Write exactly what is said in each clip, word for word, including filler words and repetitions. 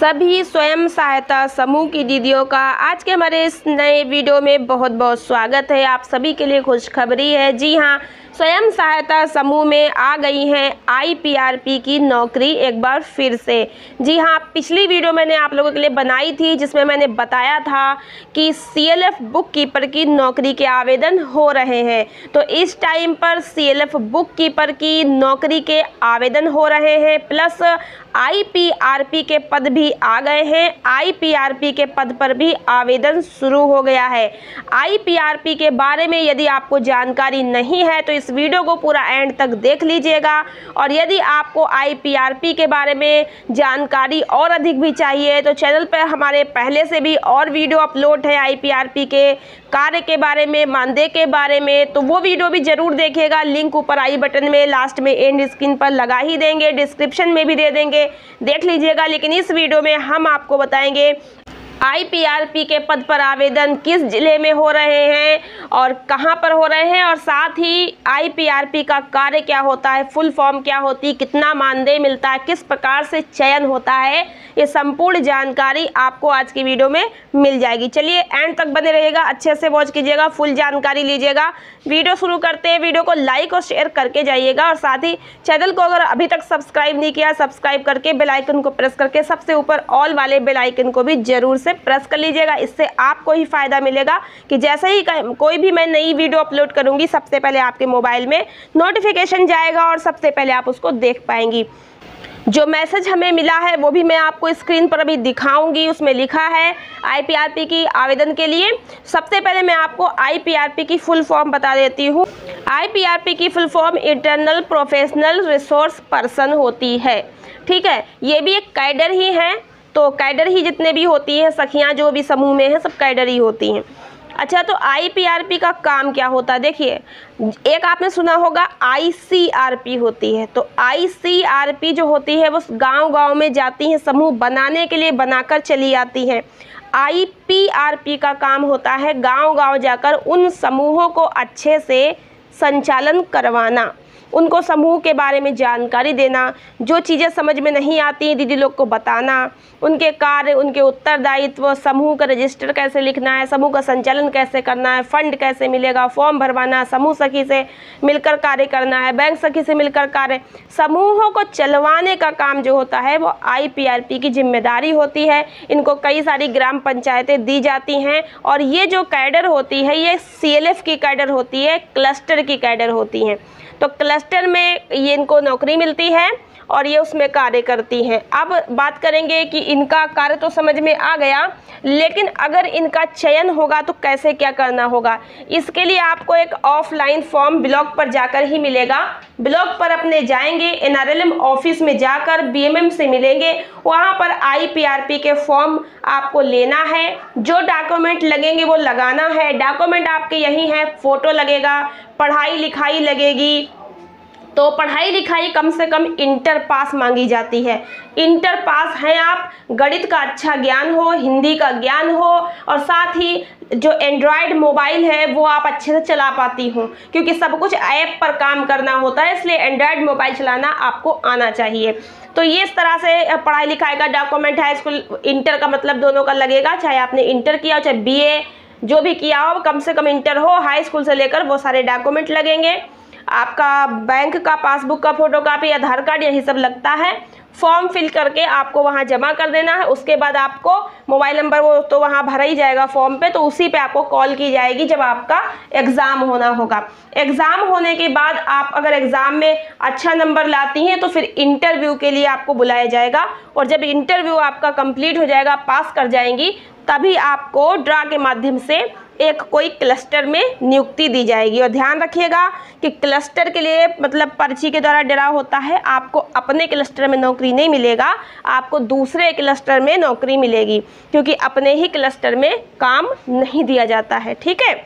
सभी स्वयं सहायता समूह की दीदियों का आज के हमारे इस नए वीडियो में बहुत बहुत स्वागत है। आप सभी के लिए खुशखबरी है। जी हाँ, स्वयं सहायता समूह में आ गई हैं आई पी आर पी की नौकरी एक बार फिर से। जी हाँ, पिछली वीडियो मैंने आप लोगों के लिए बनाई थी जिसमें मैंने बताया था कि C L F book keeper की नौकरी के आवेदन हो रहे हैं। तो इस टाइम पर C L F book keeper की नौकरी के आवेदन हो रहे हैं, plus I P R P के पद भी आ गए हैं। आई पी आर पी के पद पर भी आवेदन शुरू हो गया है। आई पी आर पी के बारे में यदि आपको जानकारी नहीं है तो इस वीडियो को पूरा एंड तक देख लीजिएगा, और यदि आपको आई पी आर पी के बारे में जानकारी और अधिक भी चाहिए तो चैनल पर हमारे पहले से भी और वीडियो अपलोड है आई पी आर पी के कार्य के बारे में, मानदेय के बारे में, तो वो वीडियो भी जरूर देखिएगा। लिंक ऊपर आई बटन में लास्ट में एंड स्क्रीन पर लगा ही देंगे, डिस्क्रिप्शन में भी दे देंगे, देख लीजिएगा। लेकिन इस वीडियो में हम आपको बताएंगे आई पी आर पी के पद पर आवेदन किस जिले में हो रहे हैं और कहां पर हो रहे हैं, और साथ ही आई पी आर पी का कार्य क्या होता है, फुल फॉर्म क्या होती, कितना मानदेय मिलता है, किस प्रकार से चयन होता है, ये संपूर्ण जानकारी आपको आज की वीडियो में मिल जाएगी। चलिए एंड तक बने रहिएगा, अच्छे से वॉच कीजिएगा, फुल जानकारी लीजिएगा। वीडियो शुरू करते हैं, वीडियो को लाइक और शेयर करके जाइएगा, और साथ ही चैनल को अगर अभी तक सब्सक्राइब नहीं किया, सब्सक्राइब करके बेल आइकन को प्रेस करके सबसे ऊपर ऑल वाले बेल आइकन को भी जरूर से प्रेस कर लीजिएगा। इससे आपको ही फायदा मिलेगा कि जैसे ही कोई भी मैं नई वीडियो अपलोड करूंगी सबसे पहले आपके मोबाइल में नोटिफिकेशन जाएगा और सबसे पहले आप उसको देख पाएंगी। जो मैसेज हमें मिला है वो भी मैं आपको स्क्रीन पर अभी दिखाऊंगी। उसमें लिखा है आई पी आर पी की आवेदन के लिए। सबसे पहले मैं आपको आई पी आर पी की फुल फॉर्म बता देती हूँ। आई पी आर पी की full form internal professional resource person होती है। ठीक है, ये भी एक कैडर ही है, तो कैडर ही जितने भी होती हैं, सखियां जो भी समूह में हैं सब कैडर ही होती हैं। अच्छा, तो आई पी आर पी का काम क्या होता है? देखिए, एक आपने सुना होगा आई सी आर पी होती है, तो आई सी आर पी जो होती है वो गांव-गांव में जाती हैं, समूह बनाने के लिए बनाकर चली आती हैं। आई पी आर पी का काम होता है गांव-गांव जाकर उन समूहों को अच्छे से संचालन करवाना, उनको समूह के बारे में जानकारी देना, जो चीज़ें समझ में नहीं आती हैं दीदी लोग को बताना, उनके कार्य, उनके उत्तरदायित्व, समूह का रजिस्टर कैसे लिखना है, समूह का संचालन कैसे करना है, फंड कैसे मिलेगा, फॉर्म भरवाना, समूह सखी से मिलकर कार्य करना है, बैंक सखी से मिलकर कार्य, समूहों को चलवाने का काम जो होता है वो आई पी आर पी की जिम्मेदारी होती है। इनको कई सारी ग्राम पंचायतें दी जाती हैं, और ये जो कैडर होती है ये सी एल एफ की कैडर होती है, क्लस्टर की कैडर होती हैं। तो क्लस्टर में ये इनको नौकरी मिलती है और ये उसमें कार्य करती हैं। अब बात करेंगे कि इनका कार्य तो समझ में आ गया, लेकिन अगर इनका चयन होगा तो कैसे क्या करना होगा। इसके लिए आपको एक ऑफलाइन फॉर्म ब्लॉक पर जाकर ही मिलेगा। ब्लॉक पर अपने जाएंगे, N R L M office में जाकर बी एम एम से मिलेंगे, वहाँ पर आई पी आर पी के फॉर्म आपको लेना है, जो डॉक्यूमेंट लगेंगे वो लगाना है। डॉक्यूमेंट आपके यही हैं, फ़ोटो लगेगा, पढ़ाई लिखाई लगेगी, तो पढ़ाई लिखाई कम से कम इंटर पास मांगी जाती है। इंटर पास हैं आप, गणित का अच्छा ज्ञान हो, हिंदी का ज्ञान हो, और साथ ही जो एंड्रॉयड मोबाइल है वो आप अच्छे से चला पाती हो, क्योंकि सब कुछ ऐप पर काम करना होता है, इसलिए एंड्रॉयड मोबाइल चलाना आपको आना चाहिए। तो ये इस तरह से पढ़ाई लिखाई का डॉक्यूमेंट है। स्कूल इंटर का मतलब दोनों का लगेगा, चाहे आपने इंटर किया हो चाहे बी ए जो भी किया हो, कम से कम इंटर हो, हाई स्कूल से लेकर वो सारे डॉक्यूमेंट लगेंगे। आपका बैंक का पासबुक का फोटोकॉपी, आधार कार्ड, यही सब लगता है। फॉर्म फिल करके आपको वहाँ जमा कर देना है। उसके बाद आपको मोबाइल नंबर वो तो वहाँ भरा ही जाएगा फॉर्म पे, तो उसी पे आपको कॉल की जाएगी जब आपका एग्ज़ाम होना होगा। एग्ज़ाम होने के बाद आप अगर एग्ज़ाम में अच्छा नंबर लाती हैं तो फिर इंटरव्यू के लिए आपको बुलाया जाएगा, और जब इंटरव्यू आपका कंप्लीट हो जाएगा, पास कर जाएंगी, तभी आपको ड्रा के माध्यम से एक कोई क्लस्टर में नियुक्ति दी जाएगी। और ध्यान रखिएगा कि क्लस्टर के लिए मतलब पर्ची के द्वारा ड्रा होता है, आपको अपने क्लस्टर में नौकरी नहीं मिलेगा, आपको दूसरे क्लस्टर में नौकरी मिलेगी, क्योंकि अपने ही क्लस्टर में काम नहीं दिया जाता है। ठीक है,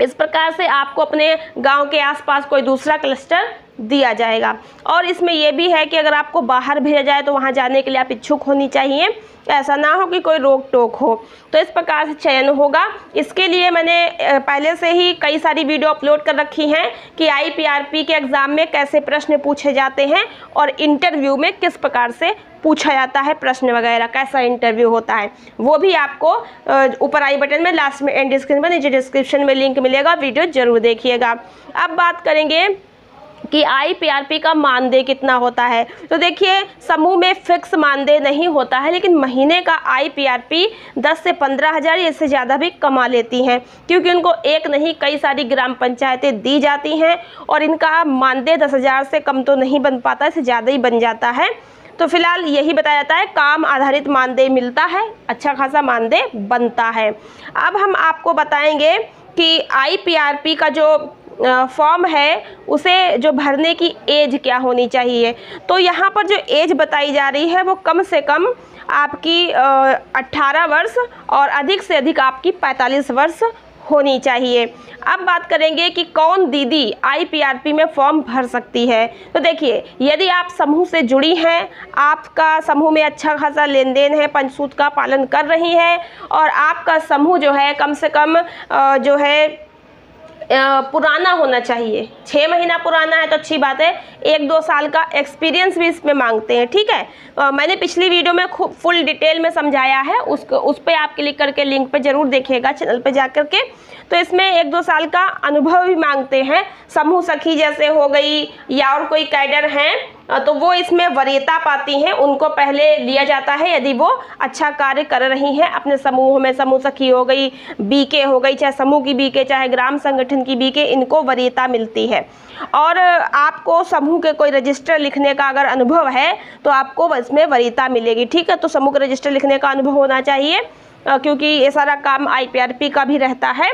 इस प्रकार से आपको अपने गांव के आसपास कोई दूसरा क्लस्टर दिया जाएगा। और इसमें यह भी है कि अगर आपको बाहर भेजा जाए तो वहाँ जाने के लिए आप इच्छुक होनी चाहिए, ऐसा ना हो कि कोई रोक टोक हो। तो इस प्रकार से चयन होगा। इसके लिए मैंने पहले से ही कई सारी वीडियो अपलोड कर रखी हैं कि आई पी आर पी के एग्ज़ाम में कैसे प्रश्न पूछे जाते हैं और इंटरव्यू में किस प्रकार से पूछा जाता है प्रश्न वगैरह, कैसा इंटरव्यू होता है, वो भी आपको ऊपर आई बटन में, लास्ट में एंड डिस्क्रिप्शन में, नीचे डिस्क्रिप्शन में लिंक मिलेगा, वीडियो जरूर देखिएगा। अब बात करेंगे कि आई पी आर पी का मानदेय कितना होता है। तो देखिए समूह में फिक्स मानदेय नहीं होता है, लेकिन महीने का आई पी आर पी दस से पंद्रह हज़ार, इससे ज़्यादा भी कमा लेती हैं, क्योंकि उनको एक नहीं कई सारी ग्राम पंचायतें दी जाती हैं और इनका मानदेय दस हज़ार से कम तो नहीं बन पाता, इससे ज़्यादा ही बन जाता है। तो फिलहाल यही बताया जाता है, काम आधारित मानदेय मिलता है, अच्छा खासा मानदेय बनता है। अब हम आपको बताएँगे कि आई पी आर पी का जो फॉर्म है उसे जो भरने की एज क्या होनी चाहिए। तो यहाँ पर जो एज बताई जा रही है वो कम से कम आपकी अठारह वर्ष और अधिक से अधिक आपकी पैंतालीस वर्ष होनी चाहिए। अब बात करेंगे कि कौन दीदी आई पी आर पी में फॉर्म भर सकती है। तो देखिए यदि आप समूह से जुड़ी हैं, आपका समूह में अच्छा खासा लेन देन है, पंचसूत्र का पालन कर रही हैं और आपका समूह जो है कम से कम जो है पुराना होना चाहिए, छः महीना पुराना है तो अच्छी बात है, एक दो साल का एक्सपीरियंस भी इसमें मांगते हैं, ठीक है। आ, मैंने पिछली वीडियो में खूब फुल डिटेल में समझाया है, उसको उस पर आप क्लिक करके लिंक पे जरूर देखिएगा चैनल पे जा कर के। तो इसमें एक दो साल का अनुभव भी मांगते हैं, समूह सखी जैसे हो गई या और कोई कैडर हैं तो वो इसमें वरीयता पाती हैं, उनको पहले लिया जाता है यदि वो अच्छा कार्य कर रही हैं अपने समूह में। समूह सखी हो गई, बीके हो गई, चाहे समूह की बीके चाहे ग्राम संगठन की बीके, इनको वरीयता मिलती है। और आपको समूह के कोई रजिस्टर लिखने का अगर अनुभव है तो आपको इसमें वरीयता मिलेगी, ठीक है। तो समूह के रजिस्टर लिखने का अनुभव होना चाहिए, क्योंकि ये सारा काम आई पी आर पी का भी रहता है।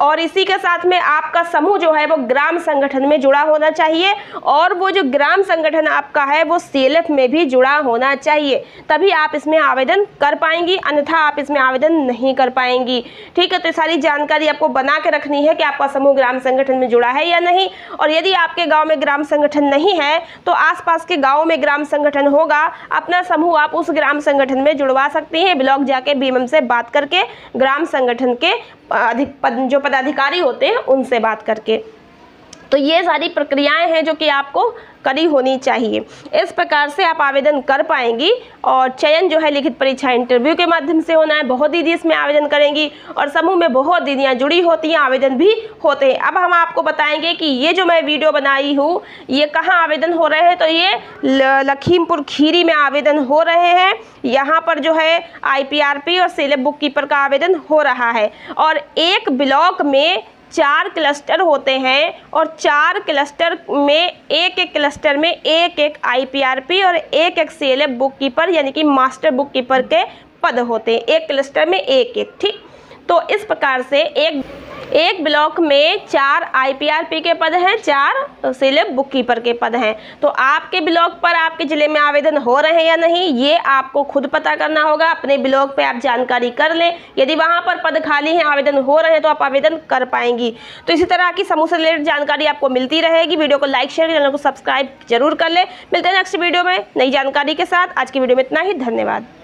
और इसी के साथ में आपका समूह जो है वो ग्राम संगठन में जुड़ा होना चाहिए, और वो जो ग्राम संगठन आपका है वो सी एल एफ में भी जुड़ा होना चाहिए, तभी आप इसमें आवेदन कर पाएंगी, अन्यथा आप इसमें आवेदन नहीं कर पाएंगी, ठीक है। तो सारी जानकारी आपको बना के रखनी है कि आपका समूह ग्राम संगठन में जुड़ा है या नहीं, और यदि आपके गाँव में ग्राम संगठन नहीं है तो आसपास के गाँव में ग्राम संगठन होगा, अपना समूह आप उस ग्राम संगठन में जुड़वा सकती हैं। ब्लॉक जाके बी एम एम से बात करके, ग्राम संगठन के अधिक पद, जो पदाधिकारी होते हैं उनसे बात करके। तो ये सारी प्रक्रियाएं हैं जो कि आपको करी होनी चाहिए, इस प्रकार से आप आवेदन कर पाएंगी। और चयन जो है लिखित परीक्षा इंटरव्यू के माध्यम से होना है, बहुत दीदी इसमें आवेदन करेंगी और समूह में बहुत दीदियां जुड़ी होती हैं, आवेदन भी होते हैं। अब हम आपको बताएंगे कि ये जो मैं वीडियो बनाई हूँ ये कहाँ आवेदन हो रहे हैं। तो ये लखीमपुर खीरी में आवेदन हो रहे हैं, यहाँ पर जो है आई पी आर पी और C L F book keeper का आवेदन हो रहा है। और एक ब्लॉक में चार क्लस्टर होते हैं और चार क्लस्टर में एक एक क्लस्टर में एक एक आई पी आर पी और एक एक C L F book keeper यानी कि मास्टर बुक कीपर के पद होते हैं, एक क्लस्टर में एक एक, ठीक। तो इस प्रकार से एक एक ब्लॉक में चार आई पी आर पी के पद हैं, चार C L F book keeper के पद हैं। तो आपके ब्लॉक पर आपके ज़िले में आवेदन हो रहे हैं या नहीं ये आपको खुद पता करना होगा, अपने ब्लॉक पे आप जानकारी कर लें, यदि वहाँ पर पद खाली हैं, आवेदन हो रहे हैं तो आप आवेदन कर पाएंगी। तो इसी तरह की समूह से रिलेटेड जानकारी आपको मिलती रहेगी। वीडियो को लाइक शेयर, चैनल को सब्सक्राइब जरूर कर लें। मिलते हैं नेक्स्ट वीडियो में नई जानकारी के साथ। आज की वीडियो में इतना ही, धन्यवाद।